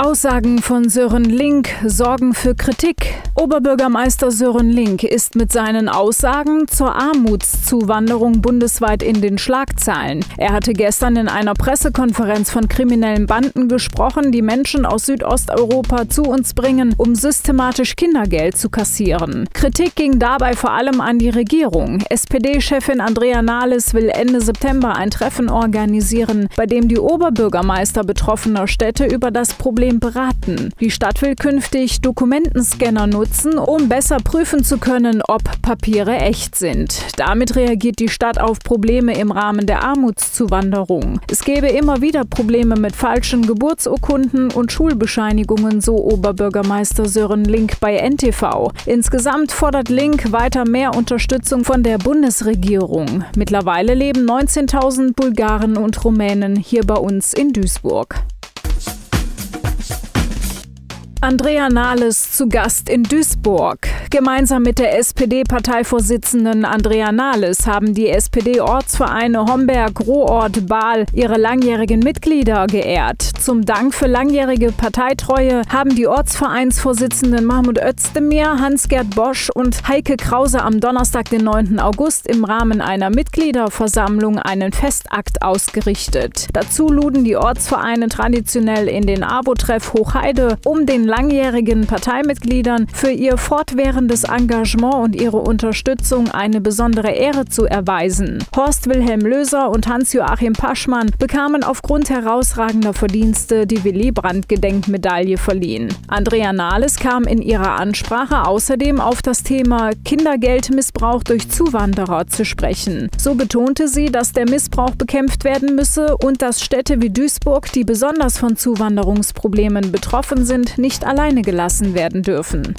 Aussagen von Sören Link sorgen für Kritik. Oberbürgermeister Sören Link ist mit seinen Aussagen zur Armutszuwanderung bundesweit in den Schlagzeilen. Er hatte gestern in einer Pressekonferenz von kriminellen Banden gesprochen, die Menschen aus Südosteuropa zu uns bringen, um systematisch Kindergeld zu kassieren. Kritik ging dabei vor allem an die Regierung. SPD-Chefin Andrea Nahles will Ende September ein Treffen organisieren, bei dem die Oberbürgermeister betroffener Städte über das Problem beraten. Die Stadt will künftig Dokumentenscanner nutzen, um besser prüfen zu können, ob Papiere echt sind. Damit reagiert die Stadt auf Probleme im Rahmen der Armutszuwanderung. Es gäbe immer wieder Probleme mit falschen Geburtsurkunden und Schulbescheinigungen, so Oberbürgermeister Sören Link bei NTV. Insgesamt fordert Link weiter mehr Unterstützung von der Bundesregierung. Mittlerweile leben 19.000 Bulgaren und Rumänen hier bei uns in Duisburg. Andrea Nahles zu Gast in Duisburg. Gemeinsam mit der SPD-Parteivorsitzenden Andrea Nahles haben die SPD-Ortsvereine Homberg, Ruhrort, Baal ihre langjährigen Mitglieder geehrt. Zum Dank für langjährige Parteitreue haben die Ortsvereinsvorsitzenden Mahmoud Özdemir, Hans-Gerd Bosch und Heike Krause am Donnerstag, den 9. August, im Rahmen einer Mitgliederversammlung einen Festakt ausgerichtet. Dazu luden die Ortsvereine traditionell in den AWO-Treff Hochheide, um den langjährigen Parteimitgliedern für ihr fortwährendes Engagement und ihre Unterstützung eine besondere Ehre zu erweisen. Horst Wilhelm Löser und Hans-Joachim Paschmann bekamen aufgrund herausragender Verdienste die Willy-Brandt-Gedenkmedaille verliehen. Andrea Nahles kam in ihrer Ansprache außerdem auf das Thema Kindergeldmissbrauch durch Zuwanderer zu sprechen. So betonte sie, dass der Missbrauch bekämpft werden müsse und dass Städte wie Duisburg, die besonders von Zuwanderungsproblemen betroffen sind, nicht alleine gelassen werden dürfen.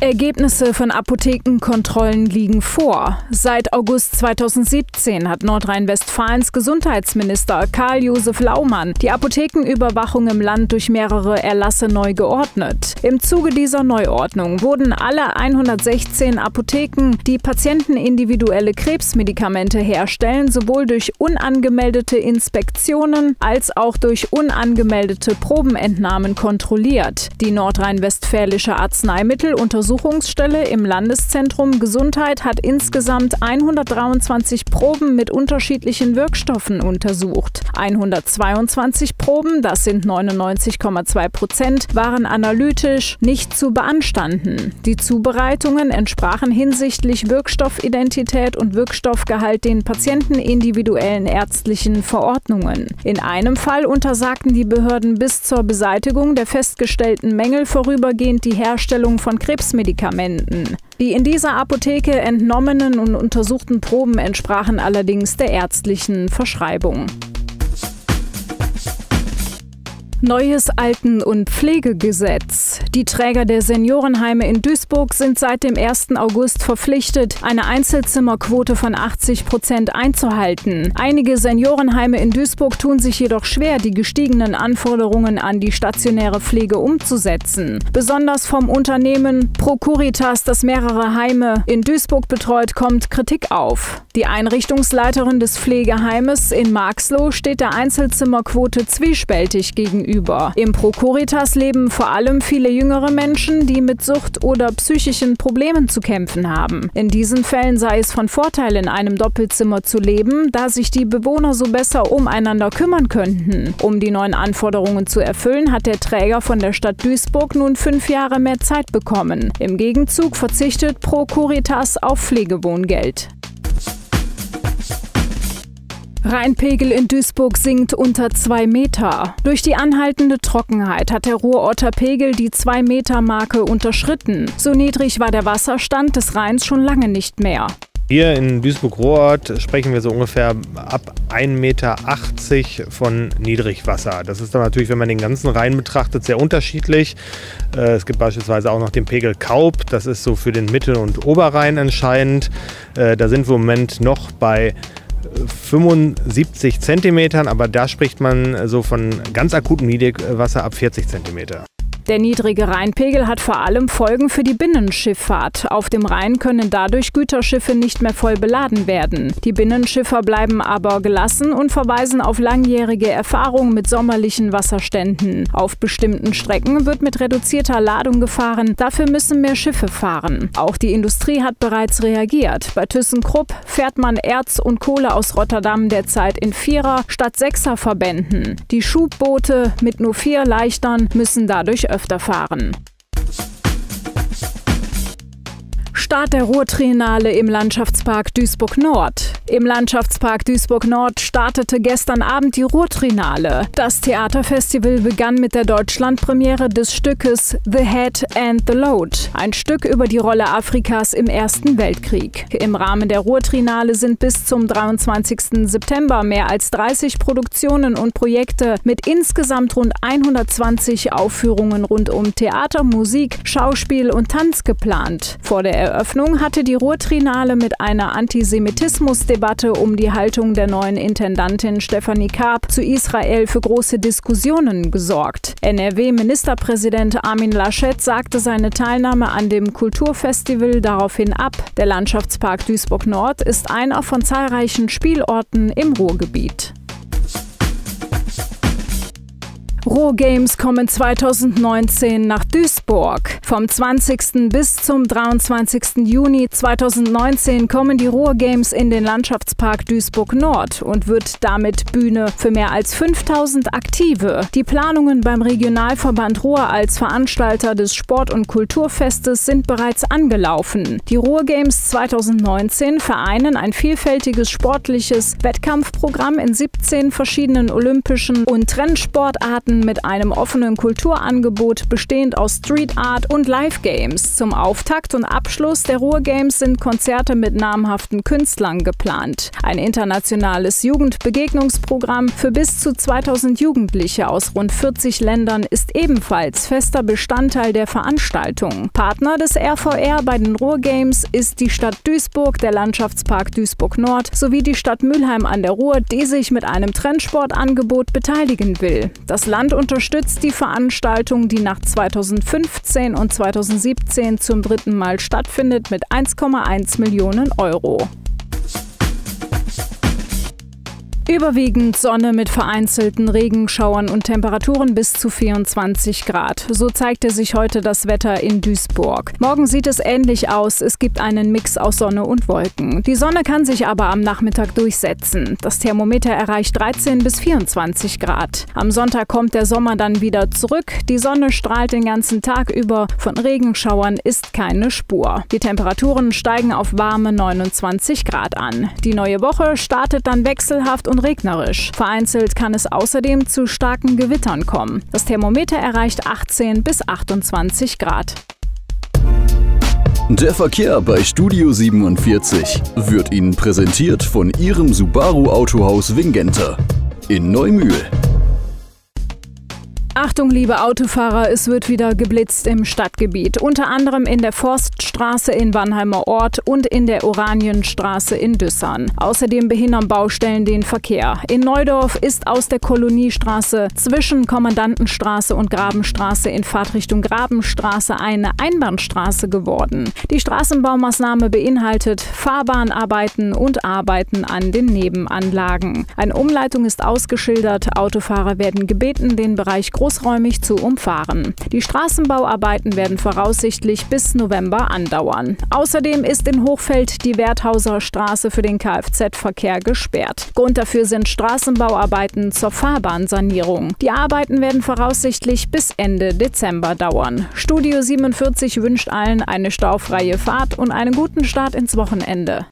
Ergebnisse von Apothekenkontrollen liegen vor. Seit August 2017 hat Nordrhein-Westfalens Gesundheitsminister Karl-Josef Laumann die Apothekenüberwachung im Land durch mehrere Erlasse neu geordnet. Im Zuge dieser Neuordnung wurden alle 116 Apotheken, die patientenindividuelle Krebsmedikamente herstellen, sowohl durch unangemeldete Inspektionen als auch durch unangemeldete Probenentnahmen kontrolliert. Die nordrhein-westfälische Arzneimitteluntersuchungsstelle im Landeszentrum Gesundheit hat insgesamt 123 Proben mit unterschiedlichen Wirkstoffen untersucht. 122 Proben, das sind 99,2%, waren analytisch nicht zu beanstanden. Die Zubereitungen entsprachen hinsichtlich Wirkstoffidentität und Wirkstoffgehalt den patientenindividuellen ärztlichen Verordnungen. In einem Fall untersagten die Behörden bis zur Beseitigung der festgestellten Mängel vorübergehend die Herstellung von Krebsmedikamenten. Die in dieser Apotheke entnommenen und untersuchten Proben entsprachen allerdings der ärztlichen Verschreibung. Neues Alten- und Pflegegesetz. Die Träger der Seniorenheime in Duisburg sind seit dem 1. August verpflichtet, eine Einzelzimmerquote von 80% einzuhalten. Einige Seniorenheime in Duisburg tun sich jedoch schwer, die gestiegenen Anforderungen an die stationäre Pflege umzusetzen. Besonders vom Unternehmen Procuritas, das mehrere Heime in Duisburg betreut, kommt Kritik auf. Die Einrichtungsleiterin des Pflegeheimes in Marxloh steht der Einzelzimmerquote zwiespältig gegenüber. Im Procuritas leben vor allem viele jüngere Menschen, die mit Sucht oder psychischen Problemen zu kämpfen haben. In diesen Fällen sei es von Vorteil, in einem Doppelzimmer zu leben, da sich die Bewohner so besser umeinander kümmern könnten. Um die neuen Anforderungen zu erfüllen, hat der Träger von der Stadt Duisburg nun 5 Jahre mehr Zeit bekommen. Im Gegenzug verzichtet Procuritas auf Pflegewohngeld. Rheinpegel in Duisburg sinkt unter 2 Meter. Durch die anhaltende Trockenheit hat der Ruhrorter Pegel die 2-Meter-Marke unterschritten. So niedrig war der Wasserstand des Rheins schon lange nicht mehr. Hier in Duisburg-Ruhrort sprechen wir so ungefähr ab 1,80 Meter von Niedrigwasser. Das ist dann natürlich, wenn man den ganzen Rhein betrachtet, sehr unterschiedlich. Es gibt beispielsweise auch noch den Pegel Kaub, das ist so für den Mittel- und Oberrhein entscheidend. Da sind wir im Moment noch bei 75 cm, aber da spricht man so von ganz akutem Niedrigwasser ab 40 cm. Der niedrige Rheinpegel hat vor allem Folgen für die Binnenschifffahrt. Auf dem Rhein können dadurch Güterschiffe nicht mehr voll beladen werden. Die Binnenschiffer bleiben aber gelassen und verweisen auf langjährige Erfahrung mit sommerlichen Wasserständen. Auf bestimmten Strecken wird mit reduzierter Ladung gefahren, dafür müssen mehr Schiffe fahren. Auch die Industrie hat bereits reagiert. Bei ThyssenKrupp fährt man Erz und Kohle aus Rotterdam derzeit in Vierer- statt Sechserverbänden. Die Schubboote mit nur 4 Leichtern müssen dadurch öfter fahren. Start der Ruhrtriennale im Landschaftspark Duisburg-Nord. Im Landschaftspark Duisburg-Nord startete gestern Abend die Ruhrtriennale. Das Theaterfestival begann mit der Deutschlandpremiere des Stückes The Head and the Load, ein Stück über die Rolle Afrikas im Ersten Weltkrieg. Im Rahmen der Ruhrtriennale sind bis zum 23. September mehr als 30 Produktionen und Projekte mit insgesamt rund 120 Aufführungen rund um Theater, Musik, Schauspiel und Tanz geplant. Vor der Eröffnung hatte die Ruhrtriennale mit einer Antisemitismusdebatte um die Haltung der neuen Intendantin Stefanie Karp zu Israel für große Diskussionen gesorgt. NRW-Ministerpräsident Armin Laschet sagte seine Teilnahme an dem Kulturfestival daraufhin ab. Der Landschaftspark Duisburg-Nord ist einer von zahlreichen Spielorten im Ruhrgebiet. Ruhr Games kommen 2019 nach Duisburg. Vom 20. bis zum 23. Juni 2019 kommen die Ruhr Games in den Landschaftspark Duisburg-Nord und wird damit Bühne für mehr als 5000 Aktive. Die Planungen beim Regionalverband Ruhr als Veranstalter des Sport- und Kulturfestes sind bereits angelaufen. Die Ruhr Games 2019 vereinen ein vielfältiges sportliches Wettkampfprogramm in 17 verschiedenen olympischen und Trendsportarten mit einem offenen Kulturangebot bestehend aus Street Art und Live Games. Zum Auftakt und Abschluss der Ruhr Games sind Konzerte mit namhaften Künstlern geplant. Ein internationales Jugendbegegnungsprogramm für bis zu 2000 Jugendliche aus rund 40 Ländern ist ebenfalls fester Bestandteil der Veranstaltung. Partner des RVR bei den Ruhr Games ist die Stadt Duisburg, der Landschaftspark Duisburg-Nord sowie die Stadt Mülheim an der Ruhr, die sich mit einem Trendsportangebot beteiligen will. Das Land unterstützt die Veranstaltung, die nach 2015 und 2017 zum dritten Mal stattfindet, mit 1,1 Millionen €. Überwiegend Sonne mit vereinzelten Regenschauern und Temperaturen bis zu 24 Grad. So zeigte sich heute das Wetter in Duisburg. Morgen sieht es ähnlich aus. Es gibt einen Mix aus Sonne und Wolken. Die Sonne kann sich aber am Nachmittag durchsetzen. Das Thermometer erreicht 13 bis 24 Grad. Am Sonntag kommt der Sommer dann wieder zurück. Die Sonne strahlt den ganzen Tag über. Von Regenschauern ist keine Spur. Die Temperaturen steigen auf warme 29 Grad an. Die neue Woche startet dann wechselhaft und regnerisch. Vereinzelt kann es außerdem zu starken Gewittern kommen. Das Thermometer erreicht 18 bis 28 Grad. Der Verkehr bei Studio 47 wird Ihnen präsentiert von Ihrem Subaru Autohaus Wingenter in Neumühl. Achtung, liebe Autofahrer, es wird wieder geblitzt im Stadtgebiet, unter anderem in der Forststraße in Wannheimer Ort und in der Oranienstraße in Düssern. Außerdem behindern Baustellen den Verkehr. In Neudorf ist aus der Koloniestraße zwischen Kommandantenstraße und Grabenstraße in Fahrtrichtung Grabenstraße eine Einbahnstraße geworden. Die Straßenbaumaßnahme beinhaltet Fahrbahnarbeiten und Arbeiten an den Nebenanlagen. Eine Umleitung ist ausgeschildert. Autofahrer werden gebeten, den Bereich großräumig zu umfahren. Die Straßenbauarbeiten werden voraussichtlich bis November andauern. Außerdem ist in Hochfeld die Werthauser Straße für den Kfz-Verkehr gesperrt. Grund dafür sind Straßenbauarbeiten zur Fahrbahnsanierung. Die Arbeiten werden voraussichtlich bis Ende Dezember dauern. Studio 47 wünscht allen eine staufreie Fahrt und einen guten Start ins Wochenende.